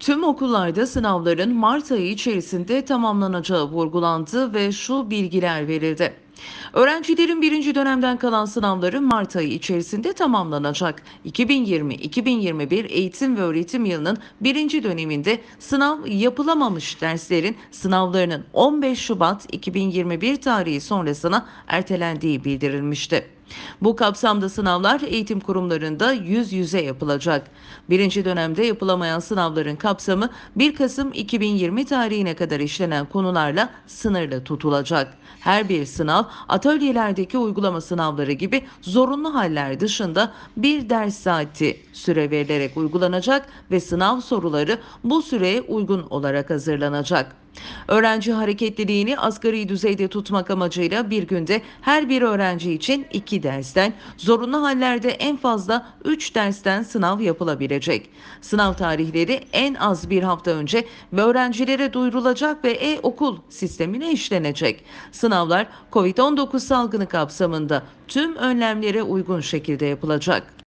Tüm okullarda sınavların Mart ayı içerisinde tamamlanacağı vurgulandı ve şu bilgiler verildi. Öğrencilerin birinci dönemden kalan sınavları Mart ayı içerisinde tamamlanacak. 2020-2021 eğitim ve öğretim yılının birinci döneminde sınav yapılamamış derslerin sınavlarının 15 Şubat 2021 tarihi sonrasına ertelendiği bildirilmişti. Bu kapsamda sınavlar eğitim kurumlarında yüz yüze yapılacak. Birinci dönemde yapılamayan sınavların kapsamı 1 Kasım 2020 tarihine kadar işlenen konularla sınırlı tutulacak. Her bir sınav atölyelerdeki uygulama sınavları gibi zorunlu haller dışında bir ders saati süre verilerek uygulanacak ve sınav soruları bu süreye uygun olarak hazırlanacak. Öğrenci hareketliliğini asgari düzeyde tutmak amacıyla bir günde her bir öğrenci için 2 dersten, zorunlu hallerde en fazla 3 dersten sınav yapılabilecek. Sınav tarihleri en az bir hafta önce öğrencilere duyurulacak ve e-Okul sistemine işlenecek. Sınavlar COVID-19 salgını kapsamında tüm önlemlere uygun şekilde yapılacak.